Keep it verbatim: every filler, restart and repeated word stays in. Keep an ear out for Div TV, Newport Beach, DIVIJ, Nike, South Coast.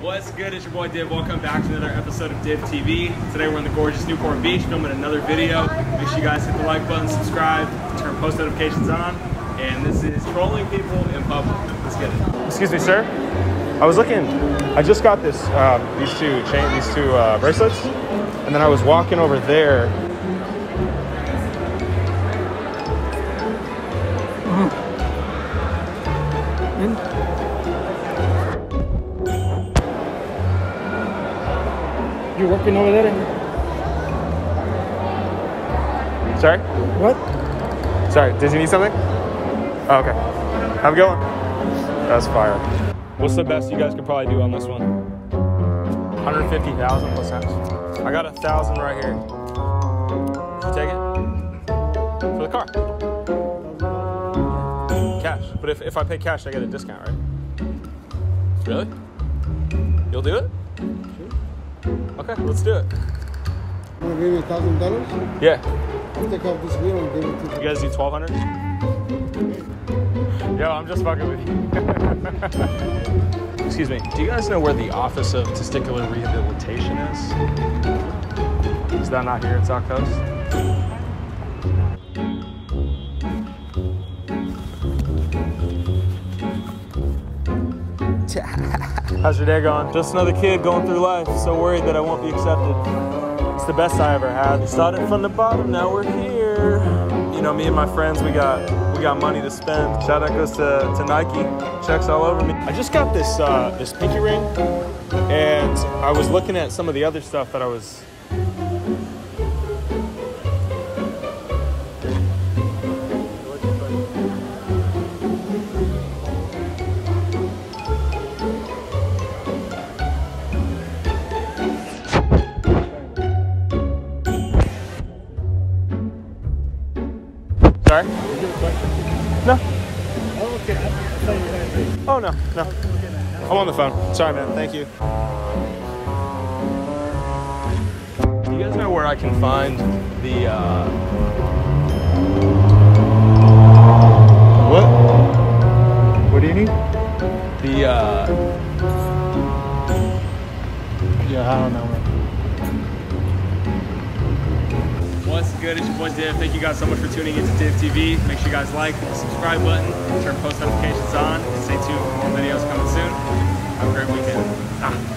What's good? It's your boy Div. Welcome back to another episode of Div T V. Today we're in the gorgeous Newport Beach filming another video. Make sure you guys hit the like button, subscribe, turn post notifications on, and this is trolling people in public. Let's get it. Excuse me, sir. I was looking. I just got this, um, these two chain, these two uh, bracelets, and then I was walking over there. You're working over there? And... Sorry? What? Sorry, did you need something? Oh, okay. Have a good one. That's fire. What's the best you guys could probably do on this one? one hundred fifty thousand plus times. I got a thousand right here. You take it? For the car. Cash. But if, if I pay cash, I get a discount, right? Really? You'll do it? Okay, let's do it. You want to give me a thousand dollars? Yeah. I'll take off this wheel and give it to you. You guys need twelve hundred? Yo, I'm just fucking with you. Excuse me. Do you guys know where the Office of Testicular Rehabilitation is? Is that not here at South Coast? How's your day going? Just another kid going through life, so worried that I won't be accepted. It's the best I ever had. Started from the bottom, now we're here. You know, me and my friends, we got we got money to spend. Shout out goes to, to Nike. Checks all over me. I just got this uh, this pinky ring, and I was looking at some of the other stuff that I was. Sorry? No. Oh, okay. Oh, no, no. I'm on the phone. Sorry, man. Thank you. Do you guys know where I can find the, uh... What? What do you need? The, uh... Yeah, I don't know. What's good? It's your boy Div. Thank you guys so much for tuning in to Div T V. Make sure you guys like the subscribe button, turn post notifications on, and stay tuned for more videos coming soon. Have a great weekend. Ah.